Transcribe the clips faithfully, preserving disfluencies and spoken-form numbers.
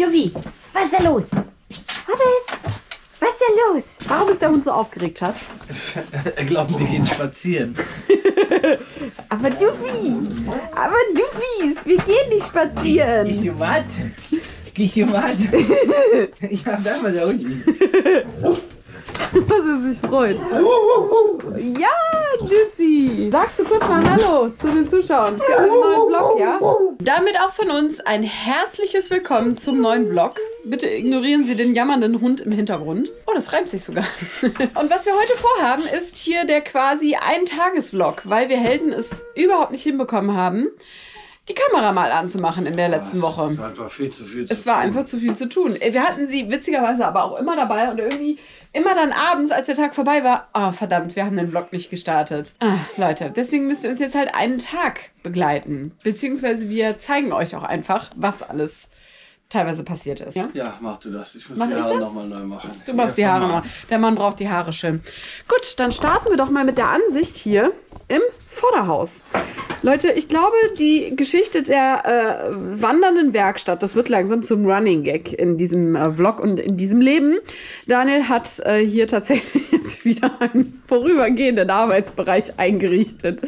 Duffi, was ist da los? Hobbes, was ist denn los? Warum ist der Hund so aufgeregt, Schatz? Er glaubt, wir gehen spazieren. Aber Duffi, aber Duffis, wir gehen nicht spazieren. Gehst du was? Gehst du was? Ich hab da mal der Hund. Was er sich freut. Ja, Dizzy. Sagst du kurz mal Hallo zu den Zuschauern für einen neuen Vlog, ja? Damit auch von uns ein herzliches Willkommen zum neuen Vlog. Bitte ignorieren Sie den jammernden Hund im Hintergrund. Oh, das reimt sich sogar. Und was wir heute vorhaben, ist hier der quasi Ein-Tages-Vlog, weil wir Helden es überhaupt nicht hinbekommen haben, die Kamera mal anzumachen in der letzten Woche. Es war einfach viel zu viel zu tun. Es war einfach zu viel zu tun. Wir hatten sie witzigerweise aber auch immer dabei und irgendwie immer dann abends, als der Tag vorbei war, ah, verdammt, wir haben den Vlog nicht gestartet. Ah, Leute, deswegen müsst ihr uns jetzt halt einen Tag begleiten. Beziehungsweise wir zeigen euch auch einfach, was alles teilweise passiert ist. Ja, ja, mach du das. Ich muss mach die Haare nochmal neu machen. Du machst ja, die Haare nochmal. Der Mann braucht die Haare schön. Gut, dann starten wir doch mal mit der Ansicht hier im Vorderhaus. Leute, ich glaube, die Geschichte der äh, wandernden Werkstatt, das wird langsam zum Running Gag in diesem äh, Vlog und in diesem Leben. Daniel hat äh, hier tatsächlich jetzt wieder einen vorübergehenden Arbeitsbereich eingerichtet.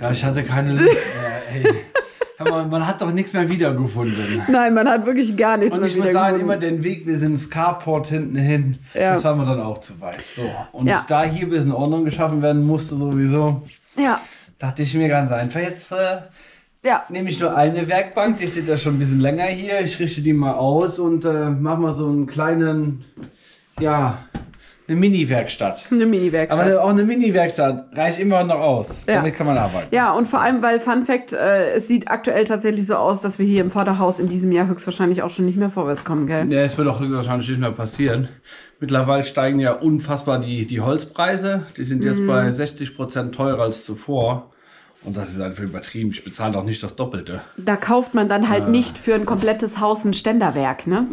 Ja, ich hatte keine Lust mehr, ey. Man, man hat doch nichts mehr wiedergefunden. Nein, man hat wirklich gar nichts mehr wiedergefunden. Und ich muss sagen, immer den Weg, wir sind ins Carport hinten hin, ja. Das waren wir dann auch zu weit. So. Und ja, da hier ein bisschen Ordnung geschaffen werden musste sowieso, ja, dachte ich mir ganz einfach, jetzt äh, ja, nehme ich nur eine Werkbank, die steht ja schon ein bisschen länger hier, ich richte die mal aus und äh, mache mal so einen kleinen, ja, eine Mini-Werkstatt. Eine Mini-Werkstatt. Aber auch eine Mini-Werkstatt reicht immer noch aus. Ja. Damit kann man arbeiten. Ja, und vor allem, weil, Fun Fact, äh, es sieht aktuell tatsächlich so aus, dass wir hier im Vorderhaus in diesem Jahr höchstwahrscheinlich auch schon nicht mehr vorwärts kommen, gell? Ja, es wird auch höchstwahrscheinlich nicht mehr passieren. Mittlerweile steigen ja unfassbar die, die Holzpreise. Die sind jetzt mm. bei sechzig Prozent teurer als zuvor. Und das ist einfach übertrieben. Ich bezahle doch nicht das Doppelte. Da kauft man dann halt äh, nicht für ein komplettes Haus ein Ständerwerk, ne?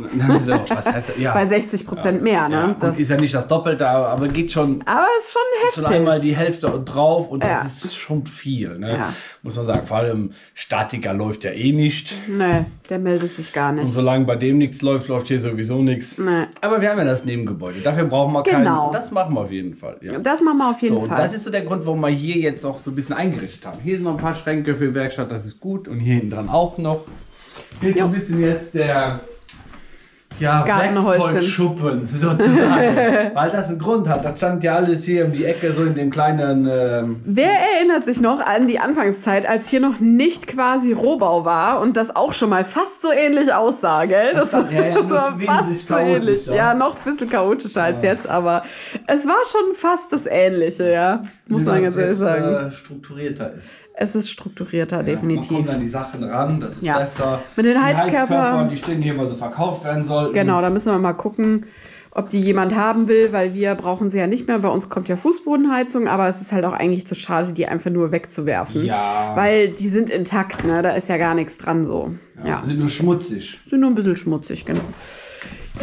So, was heißt, ja. Bei sechzig Prozent ja, mehr, ne? Ja. Das ist ja nicht das Doppelte, aber geht schon. Aber es ist schon heftig. Schon einmal die Hälfte drauf und ja, das ist schon viel, ne? Ja. Muss man sagen. Vor allem Statiker läuft ja eh nicht. Nee, der meldet sich gar nicht. Und solange bei dem nichts läuft, läuft hier sowieso nichts. Nee. Aber wir haben ja das Nebengebäude. Dafür brauchen wir genau keinen. Das machen wir auf jeden Fall. Ja. Das machen wir auf jeden so, Fall. Und das ist so der Grund, warum wir hier jetzt auch so ein bisschen eingerichtet haben. Hier sind noch ein paar Schränke für die Werkstatt, das ist gut. Und hier hinten dran auch noch. Hier ist so ein bisschen jetzt der ja, Werkzeugschuppen sozusagen. Weil das einen Grund hat. Das stand ja alles hier um die Ecke, so in dem kleinen... Ähm Wer erinnert sich noch an die Anfangszeit, als hier noch nicht quasi Rohbau war und das auch schon mal fast so ähnlich aussah, gell? Das, das, ja, ja, das war fast so ähnlich. Ja, noch ein bisschen chaotischer als ja jetzt, aber es war schon fast das Ähnliche, ja. Muss man ganz ehrlich sagen. Äh, strukturierter ist. Es ist strukturierter, ja, definitiv. Man kommt an die Sachen ran, das ist ja besser. Mit den Heizkörpern, die stehen hier, weil sie verkauft werden sollten. Genau, da müssen wir mal gucken, ob die jemand haben will, weil wir brauchen sie ja nicht mehr. Bei uns kommt ja Fußbodenheizung, aber es ist halt auch eigentlich zu schade, die einfach nur wegzuwerfen. Ja. Weil die sind intakt, ne? Da ist ja gar nichts dran so. Ja, ja. Sind nur schmutzig. Sind nur ein bisschen schmutzig, genau.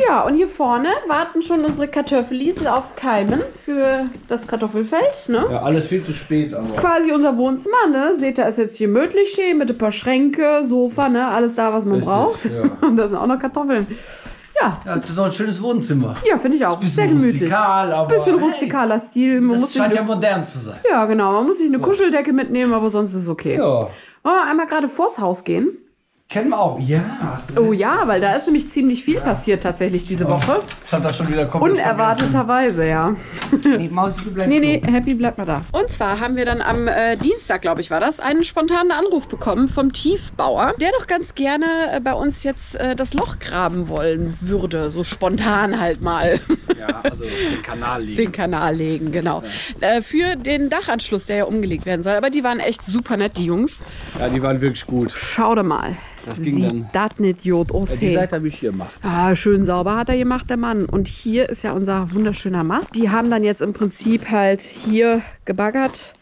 Ja, und hier vorne warten schon unsere Kartoffelis aufs Keimen für das Kartoffelfeld, ne? Ja, alles viel zu spät, aber... Das ist quasi unser Wohnzimmer, ne? Seht ihr, ist jetzt hier Mödlichee mit ein paar Schränke, Sofa, ne? Alles da, was man richtig braucht. Ja. Und da sind auch noch Kartoffeln. Ja. Ja, das ist doch ein schönes Wohnzimmer. Ja, finde ich auch. Ist sehr gemütlich. Rustikal, aber bisschen hey, rustikaler Stil. Man das muss scheint ja modern zu sein. Ja, genau. Man muss sich eine so Kuscheldecke mitnehmen, aber sonst ist es okay. Ja. Wollen wir einmal gerade vors Haus gehen? Kennen wir auch, ja. Oh ja, weil da ist nämlich ziemlich viel ja passiert tatsächlich diese oh, Woche. Ich hab das schon wieder komplett unerwarteterweise, ja. Nee, Maus, du bleibst nee, nee, Happy bleibt mal da. Und zwar haben wir dann am äh, Dienstag, glaube ich, war das, einen spontanen Anruf bekommen vom Tiefbauer, der doch ganz gerne äh, bei uns jetzt äh, das Loch graben wollen würde. So spontan halt mal. Ja, also den Kanal legen. Den Kanal legen, genau. Ja. Äh, für den Dachanschluss, der ja umgelegt werden soll. Aber die waren echt super nett, die Jungs. Ja, die waren wirklich gut. Schau da mal. Das ging dann. Das nicht Jod, oh ja, die Seite habe ich hier gemacht. Ah, schön sauber hat er gemacht, der Mann. Und hier ist ja unser wunderschöner Mast. Die haben dann jetzt im Prinzip halt hier gebaggert.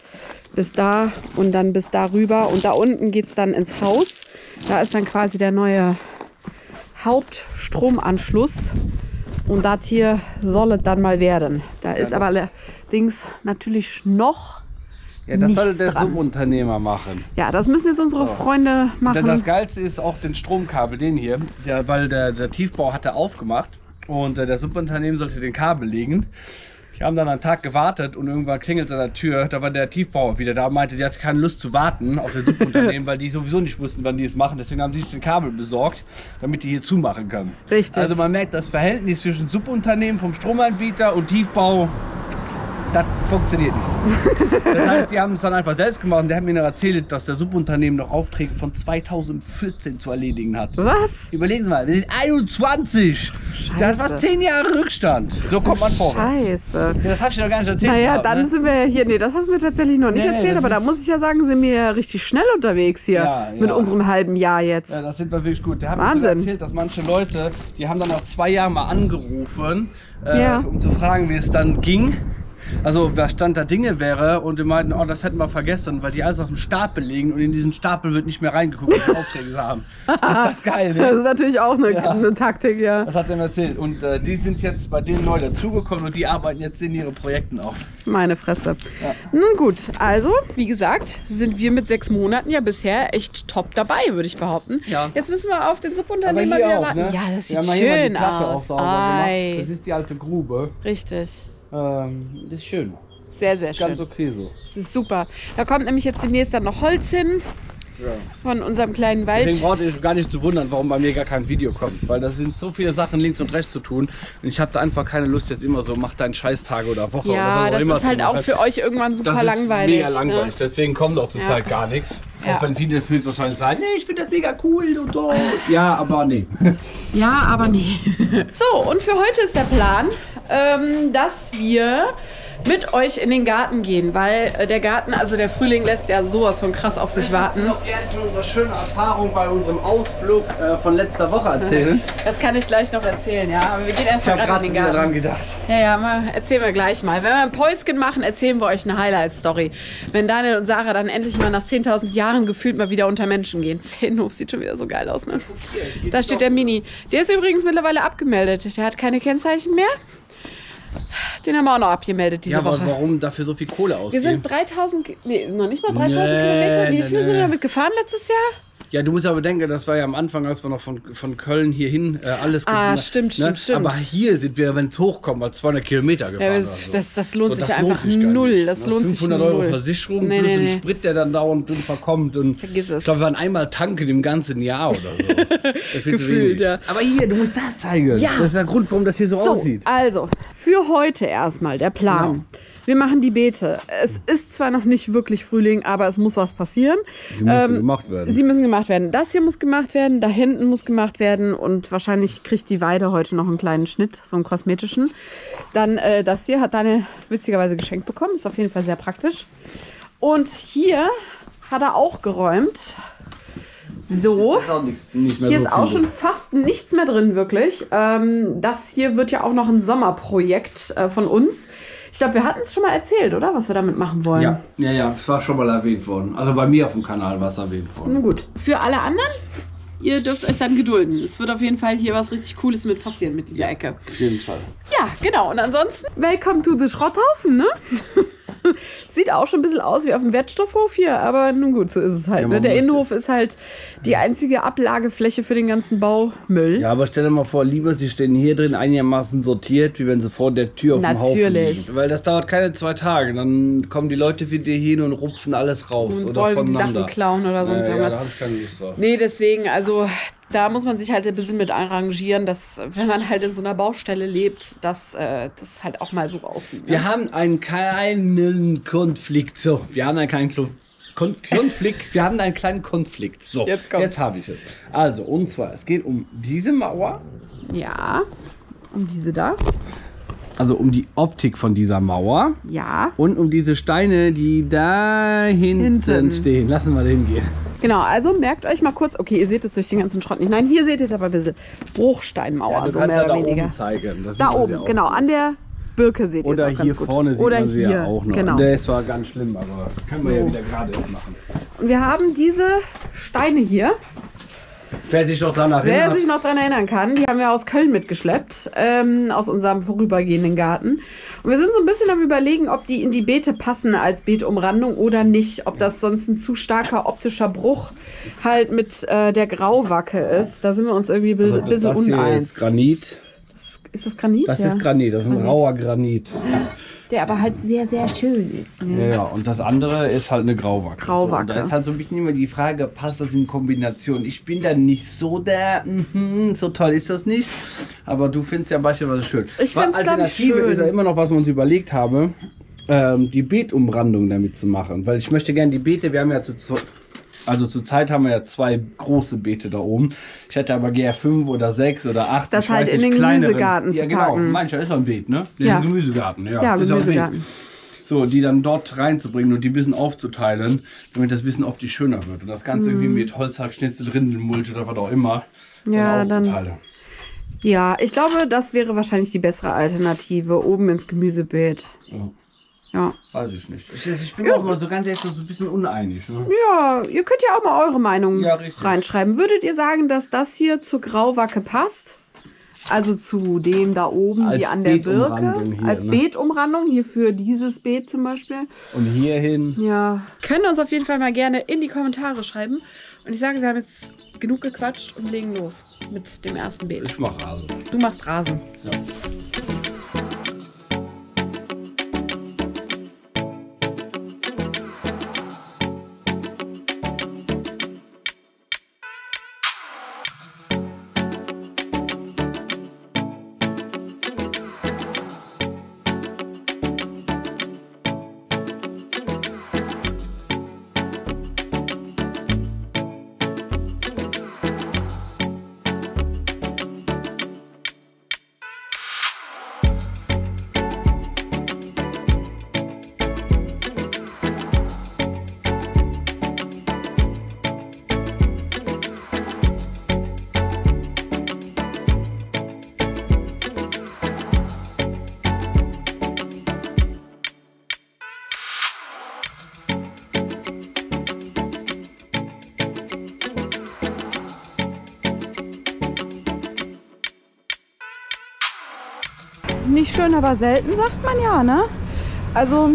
Bis da und dann bis da rüber. Und da unten geht es dann ins Haus. Da ist dann quasi der neue Hauptstromanschluss. Und das hier soll es dann mal werden. Da ist aber allerdings natürlich noch Ja, das soll der dran. Subunternehmer machen. Ja, das müssen jetzt unsere so. Freunde machen. Das Geilste ist auch den Stromkabel, den hier, der, weil der, der Tiefbau hatte aufgemacht und äh, der Subunternehmen sollte den Kabel legen. Ich habe dann einen Tag gewartet und irgendwann klingelt an der Tür, da war der Tiefbauer wieder da und meinte, die hat keine Lust zu warten auf das Subunternehmen, weil die sowieso nicht wussten, wann die es machen. Deswegen haben die sich den Kabel besorgt, damit die hier zumachen können. Richtig. Also man merkt, das Verhältnis zwischen Subunternehmen vom Stromanbieter und Tiefbau, das funktioniert nicht. Das heißt, die haben es dann einfach selbst gemacht und der hat mir noch erzählt, dass der Subunternehmen noch Aufträge von zweitausendvierzehn zu erledigen hat. Was? Überlegen Sie mal, wir sind einundzwanzig. Scheiße. Der hat fast zehn Jahre Rückstand. So kommt man vor. Scheiße. Das hast du noch gar nicht erzählt. Naja, gehabt, dann ne? sind wir hier. Nee, das hast du mir tatsächlich noch nicht nee, erzählt, nee, aber da muss ich ja sagen, sind wir ja richtig schnell unterwegs hier ja, mit ja. unserem halben Jahr jetzt. Ja, das sind wir wirklich gut. Der hat Wahnsinn. Mir erzählt, dass manche Leute, die haben dann nach zwei Jahren mal angerufen, äh, ja. um zu fragen, wie es dann ging. Also wer Stand der Dinge wäre und die meinten, oh, das hätten wir vergessen, weil die alles auf dem Stapel liegen und in diesen Stapel wird nicht mehr reingeguckt, was die Aufträge haben. Ist das geil, ne? Das ist natürlich auch eine, ja. eine Taktik, ja. Das hat er mir erzählt. Und äh, die sind jetzt bei denen neu dazugekommen und die arbeiten jetzt in ihren Projekten auch. Meine Fresse. Ja. Nun gut, also wie gesagt, sind wir mit sechs Monaten ja bisher echt top dabei, würde ich behaupten. Ja. Jetzt müssen wir auf den Subunternehmer wieder warten. Ne? Ja, das sieht schön aus. Das ist die alte Grube. Richtig. Ähm, das ist schön. Sehr, sehr schön. Ganz okay so. Das ist super. Da kommt nämlich jetzt demnächst dann noch Holz hin ja. von unserem kleinen Wald. Deswegen braucht ihr euch gar nicht zu wundern, warum bei mir gar kein Video kommt. Weil da sind so viele Sachen links und rechts zu tun. Und ich habe da einfach keine Lust jetzt immer so, mach deinen Scheißtage oder Woche ja, oder was auch immer. Ja, das ist halt auch für euch irgendwann super das langweilig. Das ist mega langweilig. Ne? Deswegen kommt auch zurzeit ja. gar nichts. Ja. Auch wenn viele fühlen wahrscheinlich sagen, nee, ich finde das mega cool und so. Ja, aber nee. Ja, aber nee. So, und für heute ist der Plan, ähm, dass wir mit euch in den Garten gehen, weil äh, der Garten, also der Frühling lässt ja sowas von krass auf sich warten. Ich würde gerne unsere schöne Erfahrung bei unserem Ausflug äh, von letzter Woche erzählen. Das kann ich gleich noch erzählen, ja. Aber wir gehen erst mal gerade in den Garten. Ich habe gerade dran gedacht. Ja, ja, mal, erzählen wir gleich mal. Wenn wir ein Päuschen machen, erzählen wir euch eine Highlight-Story. Wenn Daniel und Sarah dann endlich mal nach zehntausend Jahren gefühlt mal wieder unter Menschen gehen. Der Innenhof sieht schon wieder so geil aus, ne? Okay, da steht der Mini. Der ist übrigens mittlerweile abgemeldet. Der hat keine Kennzeichen mehr. Den haben wir auch noch abgemeldet diese ja, aber Woche. Warum dafür so viel Kohle ausgeben? Wir sind dreitausend, nee, noch nicht mal dreitausend Kilometer. Wie viel sind wir damit gefahren letztes Jahr? Ja, du musst aber denken, das war ja am Anfang, als wir noch von, von Köln hierhin äh, alles gefahren haben. Ah, stimmt, stimmt, ne? stimmt. Aber hier sind wir, wenn es hochkommt, mal zweihundert Kilometer gefahren. Ja, das, das, das lohnt so, das sich lohnt einfach sich null. Das, das lohnt sich null. fünfhundert Euro Versicherung nee, plus nee, nee. Den Sprit, der dann dauernd drin verkommt. Und vergiss es. Ich glaube, wir waren einmal tanken im ganzen Jahr oder so. Das Gefühlt, ja. Aber hier, du musst da zeigen. Ja. Das ist der Grund, warum das hier so, so aussieht. Also, für heute erstmal der Plan. Genau. Wir machen die Beete. Es ist zwar noch nicht wirklich Frühling, aber es muss was passieren. Sie müssen ähm, gemacht werden. Sie müssen gemacht werden. Das hier muss gemacht werden, da hinten muss gemacht werden und wahrscheinlich kriegt die Weide heute noch einen kleinen Schnitt, so einen kosmetischen. Dann äh, das hier hat Daniel witzigerweise geschenkt bekommen, ist auf jeden Fall sehr praktisch. Und hier hat er auch geräumt. So, hier ist auch schon fast nichts mehr drin, wirklich. Ähm, das hier wird ja auch noch ein Sommerprojekt äh, von uns. Ich glaube, wir hatten es schon mal erzählt, oder? Was wir damit machen wollen. Ja, ja, ja, es war schon mal erwähnt worden. Also bei mir auf dem Kanal war es erwähnt worden. Nun gut. Für alle anderen, ihr dürft euch dann gedulden. Es wird auf jeden Fall hier was richtig Cooles mit passieren mit dieser ja, Ecke. Auf jeden Fall. Ja, genau. Und ansonsten, welcome to the Schrotthaufen, ne? Sieht auch schon ein bisschen aus wie auf dem Wertstoffhof hier, aber nun gut, so ist es halt. Ja, ne? Der Innenhof ist halt die einzige Ablagefläche für den ganzen Baumüll. Ja, aber stell dir mal vor, lieber sie stehen hier drin einigermaßen sortiert, wie wenn sie vor der Tür auf dem Haufen liegen. Natürlich. Weil das dauert keine zwei Tage, dann kommen die Leute wieder hin und rupfen alles raus und oder voneinander. Sachen klauen oder sonst naja, irgendwas. Ja, da habe ich keine Lust drauf. Nee, deswegen, also da muss man sich halt ein bisschen mit arrangieren, dass wenn man halt in so einer Baustelle lebt, dass äh, das halt auch mal so aussieht. Ne? Wir haben einen kleinen Konflikt. So, wir haben einen kleinen Konflikt. Kon Konflikt. Wir haben einen kleinen Konflikt. So, jetzt, jetzt habe ich es. Also, und zwar, es geht um diese Mauer. Ja, um diese da. Also um die Optik von dieser Mauer. Ja. Und um diese Steine, die da hinten, hinten. stehen. Lassen wir den gehen. Genau, also merkt euch mal kurz. Okay, ihr seht es durch den ganzen Schrott nicht. Nein, hier seht ihr es aber ein bisschen. Bruchsteinmauer, ja, so mehr ja oder da weniger. Oben zeigen. Das da oben, ja genau. An der Birke seht ihr es auch ganz gut. Vorne oder hier vorne sieht man sie ja auch noch. Genau. Der ist zwar ganz schlimm, aber können so. wir ja wieder gerade machen. Und wir haben diese Steine hier. Wer sich noch daran erinnern kann. Wer sich noch daran erinnern kann, die haben wir aus Köln mitgeschleppt, ähm, aus unserem vorübergehenden Garten. Und wir sind so ein bisschen am Überlegen, ob die in die Beete passen als Beetumrandung oder nicht. Ob das sonst ein zu starker optischer Bruch halt mit äh, der Grauwacke ist. Da sind wir uns irgendwie ein also, bisschen uneins. Das hier ist Granit. Das, ist das Granit? Das ja. ist Granit, das ist Granit. Ein rauer Granit. Der aber halt sehr, sehr schön ist. Ne? Ja, ja, und das andere ist halt eine Grauwacke. Grauwacke. So, da ist halt so ein bisschen immer die Frage, passt das in Kombination? Ich bin da nicht so der, mm, so toll ist das nicht. Aber du findest ja beispielsweise schön. Ich find's, Alternative glaub ich, schön. Ist ja immer noch, was wir uns überlegt haben, ähm, die Beetumrandung damit zu machen. Weil ich möchte gerne die Beete, wir haben ja zu... Also zurzeit haben wir ja zwei große Beete da oben. Ich hätte aber gerne fünf oder sechs oder acht. Das halt in den Gemüsegarten zu packen. Ja, genau. Manchmal ist auch ein Beet, ne? In den Gemüsegarten. Ja, Gemüsegarten. So, die dann dort reinzubringen und die ein bisschen aufzuteilen, damit das ein bisschen optisch schöner wird. Und das Ganze irgendwie mit Holzhackschnitzel, Rindelmulch oder was auch immer. Ja, dann. Ja, ich glaube, das wäre wahrscheinlich die bessere Alternative. Oben ins Gemüsebeet. Ja. Ja. Weiß ich nicht. Ich, ich bin ja. auch mal so ganz ehrlich so ein bisschen uneinig. Ne? Ja, ihr könnt ja auch mal eure Meinung ja, reinschreiben. Würdet ihr sagen, dass das hier zur Grauwacke passt? Also zu dem da oben, als hier an der Birke. Hier, als ne? Beetumrandung, hier für dieses Beet zum Beispiel. Und hierhin. Ja. Könnt ihr uns auf jeden Fall mal gerne in die Kommentare schreiben. Und ich sage, wir haben jetzt genug gequatscht und legen los mit dem ersten Beet. Ich mache Rasen. Du machst Rasen. Ja. Nicht schön, aber selten, sagt man ja, ne? Also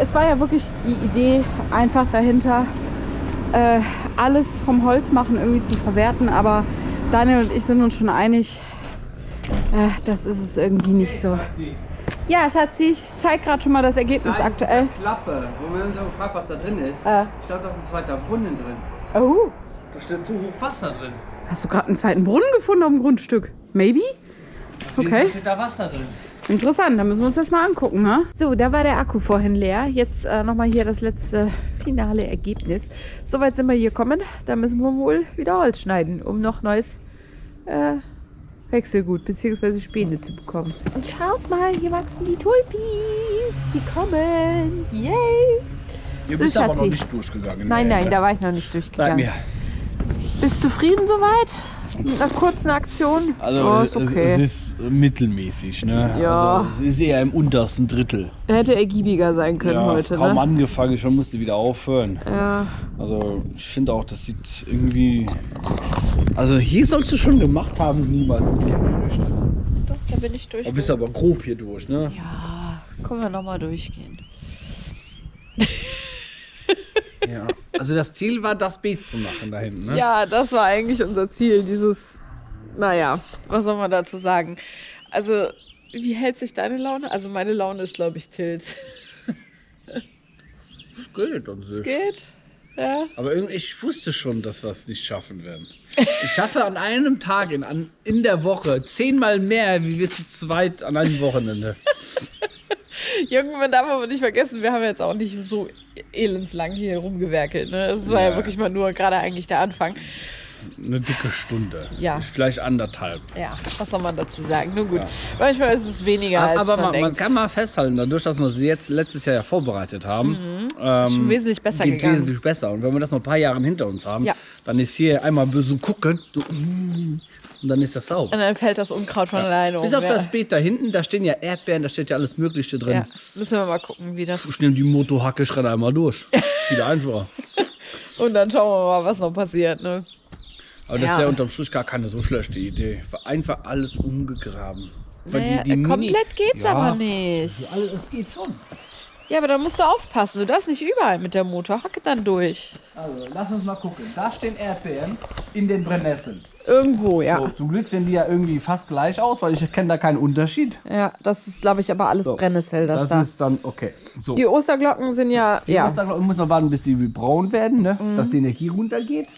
es war ja wirklich die Idee einfach dahinter, äh, alles vom Holz machen irgendwie zu verwerten, aber Daniel und ich sind uns schon einig, äh, das ist es irgendwie nicht so. Ja, Schatzi, ich zeige gerade schon mal das Ergebnis. Nein, aktuell. Das ist eine Klappe, wo wir uns so gefragt, was da drin ist. Äh. Ich glaube, da ist ein zweiter Brunnen drin. Oh. Da steht zu hoch Wasser drin. Hast du gerade einen zweiten Brunnen gefunden auf dem Grundstück? Maybe? Okay. Steht da Wasser drin. Interessant, da müssen wir uns das mal angucken, ne? So, da war der Akku vorhin leer. Jetzt äh, nochmal hier das letzte finale Ergebnis. Soweit sind wir hier gekommen. Da müssen wir wohl wieder Holz schneiden, um noch neues äh, Wechselgut bzw. Späne zu bekommen. Und schaut mal, hier wachsen die Tulpis. Die kommen. Yay! Ihr so, bist aber noch nicht durchgegangen. Nein, nein, da war ich noch nicht durchgegangen. Nein, ja. Bist du zufrieden soweit? Mit einer kurzen Aktion? Also, oh, ist okay. Es ist mittelmäßig, ne? Ja. Also, es ist eher im untersten Drittel. Hätte ergiebiger sein können ja, heute, kaum ne? angefangen, schon musste wieder aufhören. Ja. Also, ich finde auch, das sieht irgendwie... Also, hier sollst du schon gemacht haben, niemals. Doch, da bin ich durch. Du bist aber grob hier durch, ne? Ja, können wir nochmal durchgehen. Ja. Also das Ziel war, das Beet zu machen da hinten, ne? Ja, das war eigentlich unser Ziel, dieses, naja, was soll man dazu sagen? Also, wie hält sich deine Laune? Also meine Laune ist, glaube ich, tilt. Es geht an sich. Es geht, ja. Aber irgendwie, ich wusste schon, dass wir es nicht schaffen werden. Ich schaffe an einem Tag, in, an, in der Woche, zehnmal mehr, wie wir zu zweit an einem Wochenende. Jungen, man darf aber nicht vergessen, wir haben jetzt auch nicht so elendslang hier rumgewerkelt. Ne? Das war ja. ja wirklich mal nur gerade eigentlich der Anfang. Eine dicke Stunde. Ja. Vielleicht anderthalb. Ja, was soll man dazu sagen? Nur gut. Ja. Manchmal ist es weniger als aber man, man denkt. Kann mal festhalten, dadurch, dass wir es jetzt letztes Jahr ja vorbereitet haben, mhm. ähm, ist schon wesentlich besser geht gegangen. Wesentlich besser. Und wenn wir das noch ein paar Jahre hinter uns haben, ja. dann ist hier einmal böse gucken. So, mm. Und dann ist das sauber. Und dann fällt das Unkraut von ja. alleine um. Bis auf ja. das Beet da hinten, da stehen ja Erdbeeren, da steht ja alles Mögliche drin. Ja. Müssen wir mal gucken, wie das... Ich nehme die Motorhacke, schreie einmal durch. Viel einfacher. Und dann schauen wir mal, was noch passiert. Ne? Aber ja, das ist ja unterm Schluss gar keine so schlechte Idee. Einfach alles umgegraben. Naja, die, die komplett Mini geht's ja, aber nicht. Alles, es geht schon. Ja, aber da musst du aufpassen. Du darfst nicht überall mit der Motorhacke dann durch. Also, lass uns mal gucken. Da stehen Erdbeeren in den Brennnesseln. Irgendwo, ja. So, zum Glück sehen die ja irgendwie fast gleich aus, weil ich kenne da keinen Unterschied. Ja, das ist, glaube ich, aber alles so, Brennnessel. Das, das da ist dann, okay. So. Die Osterglocken sind ja... Die ja. Osterglocken müssen noch warten, bis die braun werden, ne? Mhm. Dass die Energie runtergeht.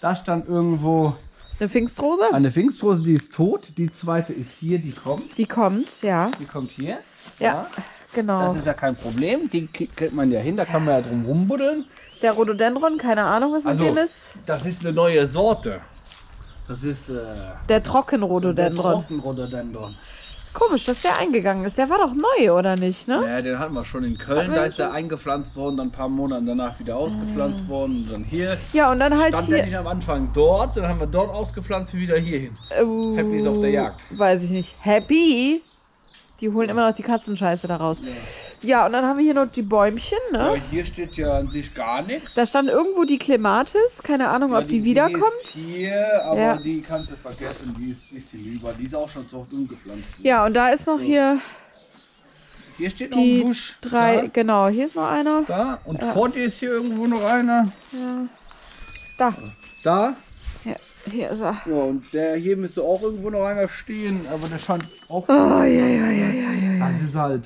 Da stand irgendwo... Eine Pfingstrose? Eine Pfingstrose, die ist tot. Die zweite ist hier, die kommt. Die kommt, ja. Die kommt hier. Ja, ja, genau. Das ist ja kein Problem. Die kriegt man ja hin, da kann man ja drum rumbuddeln. Der Rhododendron, keine Ahnung, was also, mit dem ist. Das ist eine neue Sorte. Das ist äh, der Trockenrhododendron. Der Trockenrhododendron. Komisch, dass der eingegangen ist. Der war doch neu, oder nicht? Ne? Ja, den hatten wir schon in Köln. Da ist er eingepflanzt worden, dann ein paar Monate danach wieder ausgepflanzt äh. worden. Und dann hier. Ja, und dann halt stand hier. Stand der nicht am Anfang dort, dann haben wir dort ausgepflanzt und wieder hier hin. Uh, Happy ist auf der Jagd. Weiß ich nicht. Happy? Die holen immer noch die Katzenscheiße da raus. Ja. Ja, und dann haben wir hier noch die Bäumchen, ne? Aber hier steht ja an sich gar nichts. Da stand irgendwo die Clematis, keine Ahnung, ja, ob die, die wiederkommt. Die ist hier, aber ja, die kannst du vergessen, die ist, die ist hinüber. Die ist auch schon so oft umgepflanzt. Ja, und da ist noch so, hier... Hier steht noch ein Busch. Drei, da. Genau, hier ist noch einer. Da, und ja, vor dir ist hier irgendwo noch einer. Ja. Da. Da. Ja, hier ist er. Ja, und der hier müsste auch irgendwo noch einer stehen, aber der scheint auch... Oh, ja, ja, ja, ja, ja, ja. Das ist halt...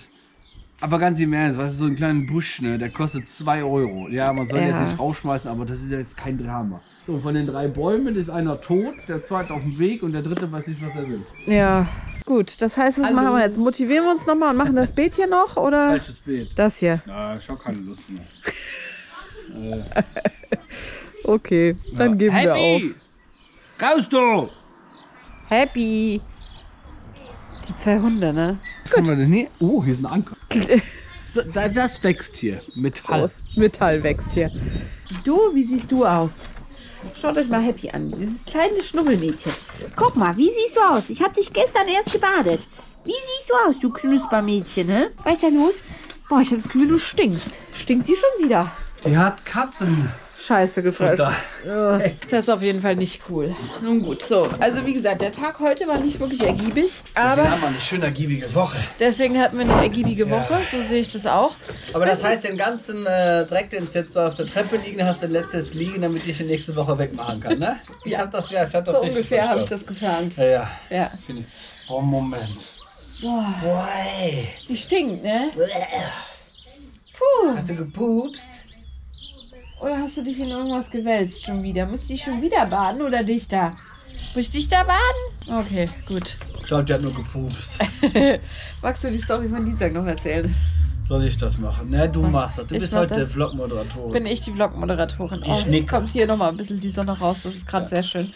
Aber ganz im Ernst, weißt du, so einen kleinen Busch, ne, der kostet zwei Euro. Ja, man soll ja jetzt nicht rausschmeißen, aber das ist ja jetzt kein Drama. So, von den drei Bäumen ist einer tot, der zweite auf dem Weg und der dritte weiß nicht, was er will. Ja, gut, das heißt, was also, machen wir jetzt? Motivieren wir uns nochmal und machen das Beet hier noch, oder? Falsches Beet. Das hier? Na, ich habe keine Lust mehr. äh. Okay, dann ja, geben wir auf. Raus, du! Happy! Die zwei Hunde, ne? Gut. Wir denn hier? Oh, hier ist ein Anker. So, das wächst hier. Metall. Groß. Metall wächst hier. Du, wie siehst du aus? Schaut euch mal Happy an. Dieses kleine Schnubbelmädchen. Guck mal, wie siehst du aus? Ich habe dich gestern erst gebadet. Wie siehst du aus, du Knuspermädchen, ne? Was ist denn los? Boah, ich habe das Gefühl, du stinkst. Stinkt die schon wieder? Die hat Katzen. Scheiße gefressen. Das ist auf jeden Fall nicht cool. Nun gut, so. Also wie gesagt, der Tag heute war nicht wirklich ergiebig. Aber deswegen haben wir eine schöne ergiebige Woche. Deswegen hatten wir eine ergiebige Woche, ja, so sehe ich das auch. Aber das, das heißt, den ganzen äh, Dreck, den es jetzt auf der Treppe liegen hast, den letztes liegen, damit ich die nächste Woche wegmachen kann, ne? Ich ja, hab das ja, ich hab das so richtig ungefähr habe ich das geplant. Ja, ja, ja. Oh, Moment. Boah. Boah, ey. Die stinkt, ne? Puh. Hast du gepupst? Oder hast du dich in irgendwas gewälzt schon wieder? Musst du dich schon wieder baden oder dich da? Muss ich dich da baden? Okay, gut. Schaut, der hat nur gepupst. Magst du die Story von Dienstag noch erzählen? Soll ich das machen? Ne, du machst das. Du ich bist heute Vlogmoderatorin. Bin ich die Vlogmoderatorin. Oh, ich jetzt kommt hier nochmal ein bisschen die Sonne raus. Das ist gerade ja, sehr schön.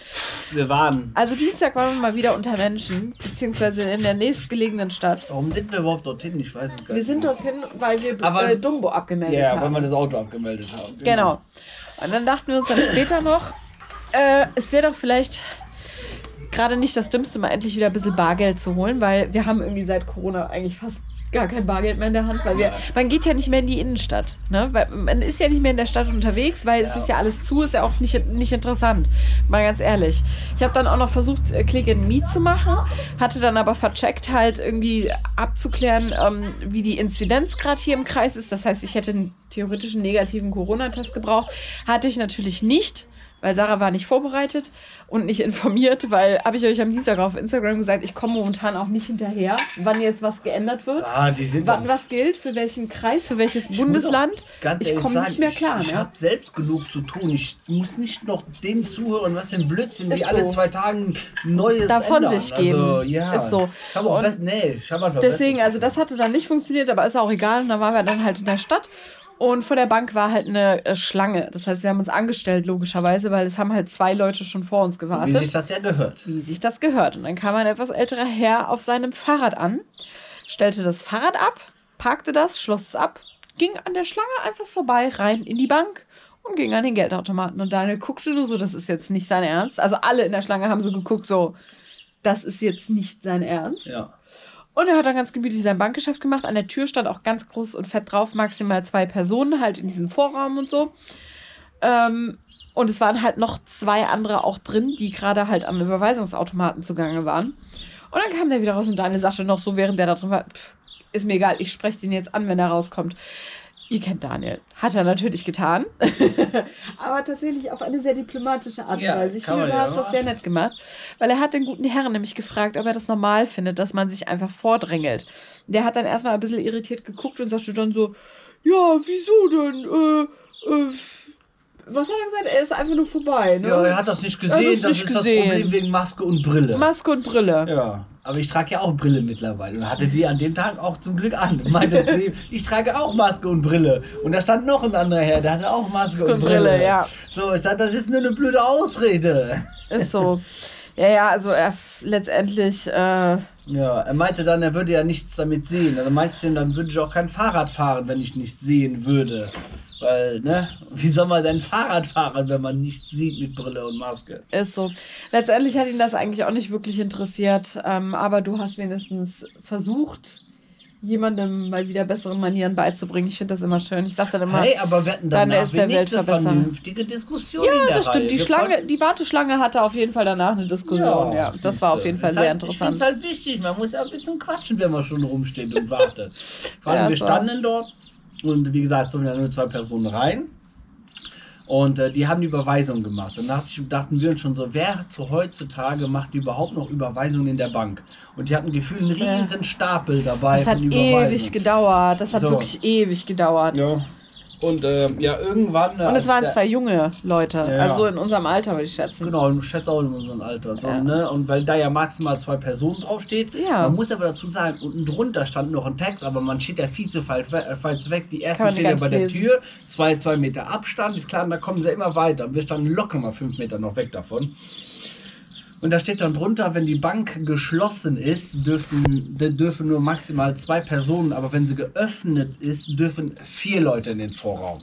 Wir waren. Also Dienstag waren wir mal wieder unter Menschen, beziehungsweise in der nächstgelegenen Stadt. Warum sind wir überhaupt dorthin? Ich weiß es gar nicht. Wir sind dorthin, weil wir Aber, äh, Dumbo abgemeldet yeah, haben. Ja, weil wir das Auto abgemeldet haben. Genau. Genau. Und dann dachten wir uns dann später noch, äh, es wäre doch vielleicht... gerade nicht das Dümmste, mal endlich wieder ein bisschen Bargeld zu holen, weil wir haben irgendwie seit Corona eigentlich fast gar kein Bargeld mehr in der Hand, weil wir, man geht ja nicht mehr in die Innenstadt, ne? Weil man ist ja nicht mehr in der Stadt unterwegs, weil ja, es ist ja alles zu, ist ja auch nicht, nicht interessant, mal ganz ehrlich. Ich habe dann auch noch versucht, Click and Meet zu machen, hatte dann aber vercheckt, halt irgendwie abzuklären, ähm, wie die Inzidenz gerade hier im Kreis ist, das heißt, ich hätte einen theoretischen negativen Corona-Test gebraucht, hatte ich natürlich nicht, weil Sarah war nicht vorbereitet und nicht informiert, weil, habe ich euch am Dienstag auf Instagram gesagt, ich komme momentan auch nicht hinterher, wann jetzt was geändert wird, ah, die sind wann was gilt, für welchen Kreis, für welches ich Bundesland. Ganz ich komme nicht mehr klar. Ich, ich habe selbst genug zu tun. Ich muss nicht noch dem zuhören, was für ein Blödsinn, ist die so, alle zwei Tage Neues davon ändern, sich geben. Also, ja, ist so. Ich habe auch best, nee, ich hab einfach deswegen, best, also das hatte dann nicht funktioniert, aber ist auch egal. Und dann waren wir dann halt in der Stadt. Und vor der Bank war halt eine äh, Schlange. Das heißt, wir haben uns angestellt, logischerweise, weil es haben halt zwei Leute schon vor uns gewartet. So, wie sich das ja gehört. Wie sich das gehört. Und dann kam ein etwas älterer Herr auf seinem Fahrrad an, stellte das Fahrrad ab, parkte das, schloss es ab, ging an der Schlange einfach vorbei, rein in die Bank und ging an den Geldautomaten. Und Daniel guckte nur so, das ist jetzt nicht sein Ernst. Also alle in der Schlange haben so geguckt, so, das ist jetzt nicht sein Ernst. Ja. Und er hat dann ganz gemütlich sein Bankgeschäft gemacht. An der Tür stand auch ganz groß und fett drauf, maximal zwei Personen, halt in diesem Vorraum und so. Ähm, Und es waren halt noch zwei andere auch drin, die gerade halt am Überweisungsautomaten zugange waren. Und dann kam der wieder raus und Daniel sagte noch so, während der da drin war, pff, ist mir egal, ich spreche den jetzt an, wenn er rauskommt. Ihr kennt Daniel. Hat er natürlich getan. Aber tatsächlich auf eine sehr diplomatische Art und ja, Weise. Ich finde, du hast das sehr nett gemacht. Weil er hat den guten Herrn nämlich gefragt, ob er das normal findet, dass man sich einfach vordrängelt. Der hat dann erstmal ein bisschen irritiert geguckt und sagte dann so, ja, wieso denn? Äh, äh, was hat er gesagt? Er ist einfach nur vorbei. Ne? Ja, er hat das nicht gesehen. Das nicht ist gesehen. Das Problem wegen Maske und Brille. Maske und Brille. Ja. Aber ich trage ja auch Brille mittlerweile und hatte die an dem Tag auch zum Glück an. Und meinte zu ihm, ich trage auch Maske und Brille. Und da stand noch ein anderer her, der hatte auch Maske und, und Brille. Brille ja. So, ich dachte, das ist nur eine blöde Ausrede. Ist so. Ja, ja, also er letztendlich... Äh ja, er meinte dann, er würde ja nichts damit sehen. Also meinte, dann würde ich auch kein Fahrrad fahren, wenn ich nichts sehen würde. Weil, ne, wie soll man denn Fahrrad fahren, wenn man nichts sieht mit Brille und Maske? Ist so. Letztendlich hat ihn das eigentlich auch nicht wirklich interessiert, ähm, aber du hast wenigstens versucht, jemandem mal wieder bessere Manieren beizubringen. Ich finde das immer schön. Ich sag dann immer, hey, aber wir hatten danach dann ist der Welt verbessert. Vernünftige Diskussion. Ja, in der das Reihe. Stimmt. Die, Schlange, die Warteschlange hatte auf jeden Fall danach eine Diskussion. Ja, ja, das war auf jeden Fall sehr halt, interessant. Ich finde es halt wichtig. Man muss ja ein bisschen quatschen, wenn man schon rumsteht und wartet. Vor allem, ja, wir standen dort. Und wie gesagt, so sind ja nur zwei Personen rein. Und äh, die haben die Überweisung gemacht. Und da dachten wir uns schon so, wer zu heutzutage macht überhaupt noch Überweisungen in der Bank? Und die hatten gefühlt einen riesen Stapel dabei. Das hat ewig gedauert. Das hat so. wirklich ewig gedauert. Ja. Und äh, ja, irgendwann... Und es waren zwei junge Leute. Ja. Also in unserem Alter, würde ich schätzen. Genau, ich schätze auch in unserem Alter. So, ja. Ne? Und weil da ja maximal zwei Personen draufsteht. Ja. Man muss aber dazu sagen, unten drunter stand noch ein Text, aber man steht ja viel zu weit weg. Die ersten stehen ja bei der Tür, zwei, zwei Meter Abstand. Ist klar, da kommen sie immer weiter. Wir standen locker mal fünf Meter noch weg davon. Und da steht dann drunter, wenn die Bank geschlossen ist, dürfen, dürfen nur maximal zwei Personen, aber wenn sie geöffnet ist, dürfen vier Leute in den Vorraum.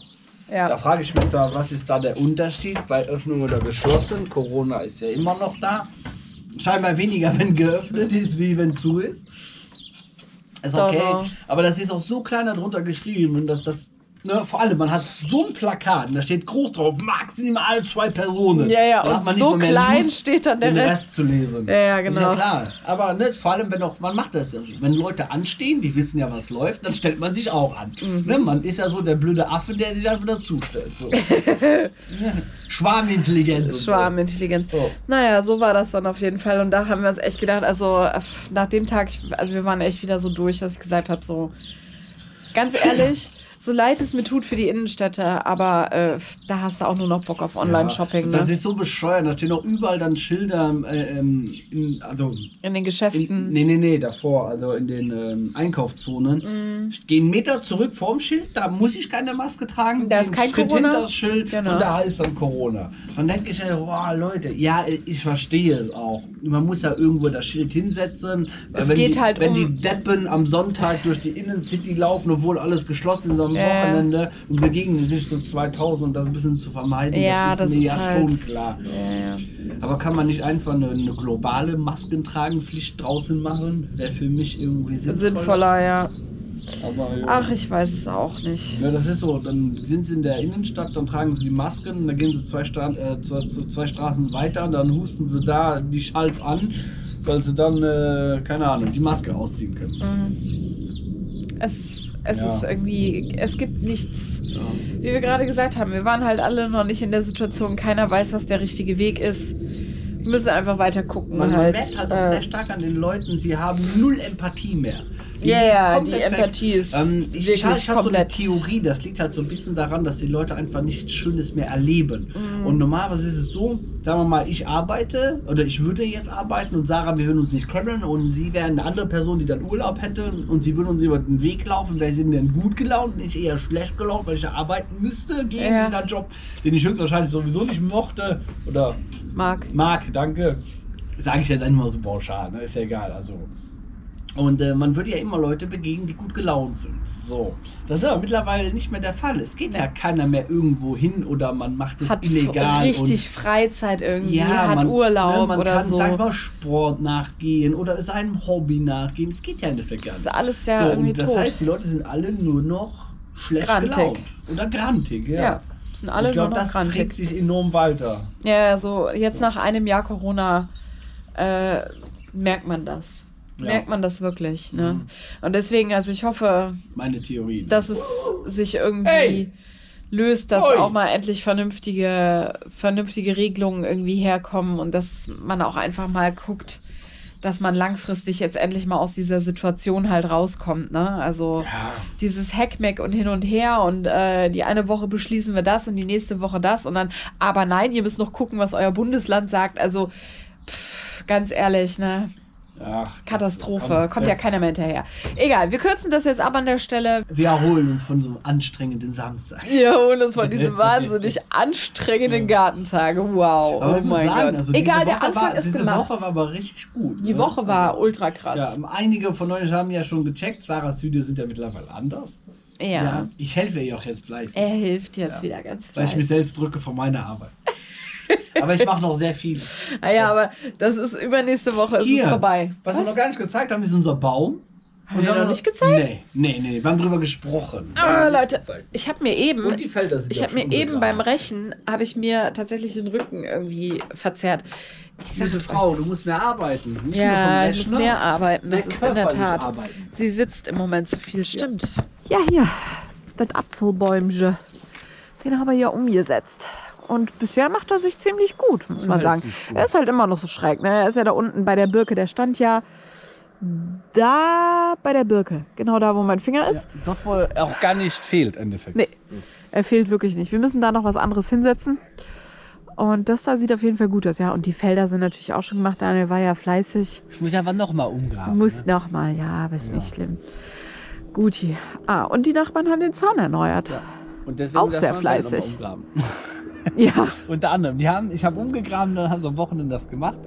Ja. Da frage ich mich zwar, was ist da der Unterschied bei Öffnung oder geschlossen? Corona ist ja immer noch da. Scheinbar weniger, wenn geöffnet ist, wie wenn zu ist. Ist okay. Aha. Aber das ist auch so klein darunter geschrieben und das, das Ne, vor allem, man hat so ein Plakat und da steht groß drauf, maximal zwei Personen. Ja, ja, da und man so nicht mehr klein Lust, steht dann der Rest. Rest zu lesen. Ja, ja, genau. Ist ja klar. Aber ne, vor allem, wenn auch, man macht das ja. Wenn Leute anstehen, die wissen ja, was läuft, dann stellt man sich auch an. Mhm. Ne, man ist ja so der blöde Affe, der sich einfach dazustellt. So. Schwarmintelligenz. Und Schwarmintelligenz. So. Naja, so war das dann auf jeden Fall. Und da haben wir uns echt gedacht, also nach dem Tag, also wir waren echt wieder so durch, dass ich gesagt habe, so ganz ehrlich, so leid es mir tut für die Innenstädte, aber äh, da hast du auch nur noch Bock auf Online-Shopping. Ja, das ne? ist so bescheuert, da stehen auch überall dann Schilder äh, in, also in den Geschäften. In, nee, nee, nee, davor, also in den ähm, Einkaufszonen. Mm. Gehen Meter zurück vorm Schild, da muss ich keine Maske tragen. Da ist kein Schritt Corona. Hinter das Schild genau. Und da heißt dann Corona. Dann denke ich, boah, Leute, ja, ich verstehe es auch. Man muss ja irgendwo das Schild hinsetzen. Es wenn geht die, halt wenn um die Deppen am Sonntag durch die Innencity laufen, obwohl alles geschlossen ist, Wochenende und begegnen sich so zweitausend und das ein bisschen zu vermeiden, ja, das ist das mir ist ja halt schon klar. Ja, ja. Aber kann man nicht einfach eine, eine globale Maskentragenpflicht draußen machen? Wäre für mich irgendwie sinnvoller. Sinnvoller, ja. Aber, ja. Ach, ich weiß es auch nicht. Ja, das ist so. Dann sind sie in der Innenstadt, dann tragen sie die Masken, dann gehen sie zwei, Stra äh, zwei, zwei Straßen weiter, dann husten sie da die Schalb an, weil sie dann, äh, keine Ahnung, die Maske ausziehen können. Mhm. Es Es ja. ist irgendwie, es gibt nichts, ja. wie wir gerade gesagt haben, wir waren halt alle noch nicht in der Situation, keiner weiß, was der richtige Weg ist. Wir müssen einfach weiter gucken. Man halt, merkt halt äh, auch sehr stark an den Leuten, sie haben null Empathie mehr. Ja, ja, die Empathie ist ähm, ich, wirklich ich hab, ich hab komplett. So eine Theorie, das liegt halt so ein bisschen daran, dass die Leute einfach nichts Schönes mehr erleben. Mhm. Und normalerweise ist es so, sagen wir mal, ich arbeite oder ich würde jetzt arbeiten und Sarah, wir würden uns nicht kennen und sie wäre eine andere Person, die dann Urlaub hätte und sie würde uns über den Weg laufen, weil sie denn gut gelaunt, nicht eher schlecht gelaunt, weil ich ja arbeiten müsste, gehen ja. in einen Job, den ich höchstwahrscheinlich sowieso nicht mochte oder mag, mag danke, sage ich jetzt einfach mal so pauschal, ne? Ist ja egal, also. Und äh, man würde ja immer Leute begegnen, die gut gelaunt sind. So. Das ist aber mittlerweile nicht mehr der Fall. Es geht ja keiner mehr irgendwo hin oder man macht es hat illegal. Richtig und Freizeit irgendwie, ja, hat man, Urlaub ne, man oder kann, so. Man kann, sag mal, Sport nachgehen oder seinem Hobby nachgehen. Es geht ja im Endeffekt gar nicht. Das ist alles ja so, irgendwie und das tot. heißt, die Leute sind alle nur noch schlecht gelaunt. Oder grantig, ja. ja. Sind alle ich glaub, nur noch das krank. Trägt sich enorm weiter. Ja, so jetzt nach einem Jahr Corona äh, merkt man das. Ja. Merkt man das wirklich. Ne? Mhm. Und deswegen, also ich hoffe, meine Theorie, ne? dass es sich irgendwie hey. löst, dass Oi. auch mal endlich vernünftige, vernünftige Regelungen irgendwie herkommen und dass man auch einfach mal guckt, dass man langfristig jetzt endlich mal aus dieser Situation halt rauskommt, ne? Also ja. dieses Hackmack und hin und her und äh, die eine Woche beschließen wir das und die nächste Woche das und dann, aber nein, ihr müsst noch gucken, was euer Bundesland sagt. Also pff, ganz ehrlich, ne? Ach, Katastrophe, kommt, kommt ja, ja keiner mehr hinterher. Egal, wir kürzen das jetzt ab an der Stelle. Wir erholen uns von so einem anstrengenden Samstag. Wir erholen uns von diesem wahnsinnig anstrengenden Gartentag. Wow, aber oh mein sagen, Gott. Also egal, der Anfang war, ist diese gemacht. Diese Woche war aber richtig gut. Die ne? Woche war ultra krass. Ja, einige von euch haben ja schon gecheckt, Sarahs Videos sind ja mittlerweile anders. Ja. ja ich helfe ihr auch jetzt gleich. Er hilft jetzt ja. wieder ganz fleißig. Weil ich mich selbst drücke von meiner Arbeit. Aber ich mache noch sehr viel. Naja, aber das ist übernächste Woche, ist Hier, es vorbei. Was, was wir noch gar nicht gezeigt haben, ist unser Baum. Haben wir noch nicht gezeigt? Nee, nee, nee, wir haben drüber gesprochen. Ah, Leute, gezeigt. ich habe mir eben, Und die Felder sind ich habe mir eben beim Rechen, habe ich mir tatsächlich den Rücken irgendwie verzerrt. Ich Gute Frau, das. du musst mehr arbeiten. Nicht ja, ich muss mehr arbeiten, das ist in der Tat. Sie sitzt im Moment zu viel, stimmt. Ja, ja hier, das Apfelbäumchen, den haben wir ja umgesetzt. Und bisher macht er sich ziemlich gut, muss man sagen. Er ist halt immer noch so schräg. Ne? Er ist ja da unten bei der Birke. Der stand ja da bei der Birke. Genau da, wo mein Finger ist. Ja, doch wohl auch gar nicht fehlt im Endeffekt. Nee, er fehlt wirklich nicht. Wir müssen da noch was anderes hinsetzen. Und das da sieht auf jeden Fall gut aus. Ja, und die Felder sind natürlich auch schon gemacht. Daniel war ja fleißig. Ich muss aber nochmal umgraben. Muss ne? nochmal, ja, aber ist ja. nicht schlimm. Guti. Ah, und die Nachbarn haben den Zaun erneuert. Ja. Und deswegen auch sehr fleißig. Ja. Unter anderem. Die haben, ich habe umgegraben, dann haben sie am Wochenende das gemacht.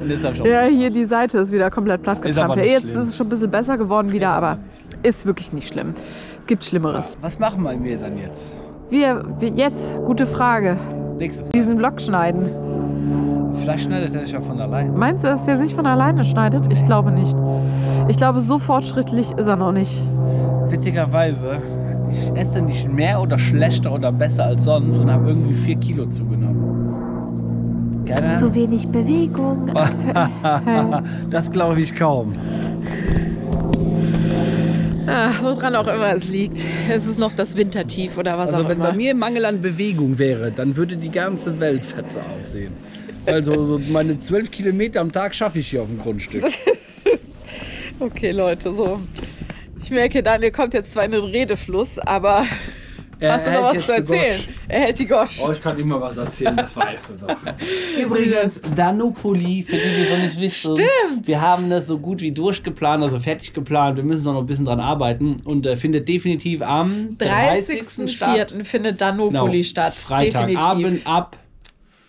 Und jetzt schon ja, hier die Seite ist wieder komplett platt getrampelt. Jetzt schlimm. ist es schon ein bisschen besser geworden wieder, aber ist wirklich nicht schlimm. Gibt Schlimmeres. Ja. Was machen wir dann jetzt? Wir, wir jetzt, gute Frage. Nächste Frage. Diesen Vlog schneiden. Vielleicht schneidet er sich ja von alleine. Meinst du, dass der sich von alleine schneidet? Ich glaube nicht. Ich glaube, so fortschrittlich ist er noch nicht. Witzigerweise. Ich esse nicht mehr oder schlechter oder besser als sonst und habe irgendwie vier Kilo zugenommen. Keine? Zu wenig Bewegung. Das glaube ich kaum. Ach, woran auch immer es liegt. Es ist noch das Wintertief oder was also auch immer. Also wenn bei mir Mangel an Bewegung wäre, dann würde die ganze Welt fette aussehen. Also so meine zwölf Kilometer am Tag schaffe ich hier auf dem Grundstück. Okay Leute, so. Ich merke, Daniel kommt jetzt zwar in den Redefluss, aber er hast du noch was zu erzählen? Er hält die Gosch. Oh, ich kann immer was erzählen, das weißt du doch. Übrigens, Danopoly, für die wir so nicht wissen. Stimmt. Wir haben das so gut wie durchgeplant, also fertig geplant. Wir müssen noch ein bisschen dran arbeiten. Und äh, findet definitiv am dreißigsten vierten statt. findet Danopoly no, statt. Freitagabend ab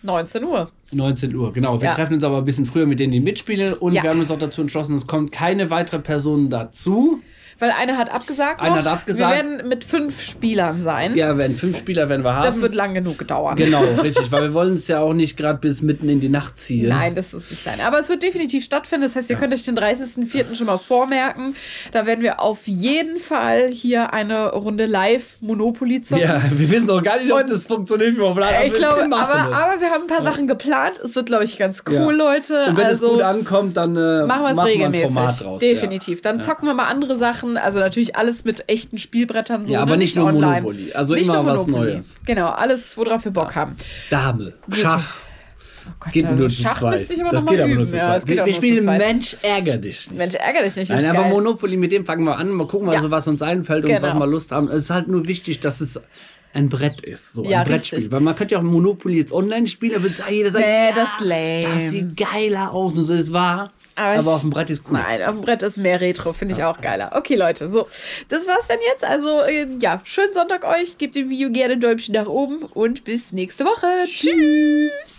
neunzehn Uhr. neunzehn Uhr, genau. Wir ja. treffen uns aber ein bisschen früher mit denen, die mitspielen. Und ja. wir haben uns auch dazu entschlossen, es kommt keine weitere Person dazu. Weil einer hat abgesagt. Einer hat abgesagt. Wir werden mit fünf Spielern sein. Ja, werden fünf Spieler werden wir haben. Das wird lang genug dauern. Genau, richtig. Weil wir wollen es ja auch nicht gerade bis mitten in die Nacht ziehen. Nein, das wird nicht sein. Aber es wird definitiv stattfinden. Das heißt, ihr ja. könnt euch den dreißigsten vierten schon mal vormerken. Da werden wir auf jeden Fall hier eine Runde live Monopoly zocken. Ja, wir wissen doch gar nicht, ob das funktioniert. Wir ich glaube, aber, aber wir haben ein paar Sachen geplant. Es wird, glaube ich, ganz cool, ja. Leute. Und wenn also, es gut ankommt, dann äh, machen wir es regelmäßig. Format draus, definitiv. Dann ja. zocken wir mal andere Sachen. Also natürlich alles mit echten Spielbrettern. So ja, aber nicht nur online. Monopoly. Also nicht immer Monopoly. was Neues. Genau, alles, worauf wir Bock haben. Dame, Schach. Oh Gott, geht nur zu Schach müsste ich aber das noch geht mal üben. Ja, geht wir spielen Mensch ärger dich nicht. Mensch ärger dich nicht. Nein, ist aber geil. Monopoly, mit dem fangen wir an. Mal gucken, ja. also, was uns einfällt genau. und was wir Lust haben. Es ist halt nur wichtig, dass es ein Brett ist, so ja, ein Brettspiel. Richtig. Weil man könnte ja auch Monopoly jetzt online spielen, da wird jeder sagen, nee, das, ja, lame. das sieht geiler aus. Und so, das war... Aber, ich, aber auf dem Brett ist cool. Nein, auf dem Brett ist mehr Retro, finde ich ja. auch geiler. Okay, Leute, so, das war's dann jetzt. Also, äh, ja, schönen Sonntag euch. Gebt dem Video gerne ein Däumchen nach oben und bis nächste Woche. Tschüss! Tschüss.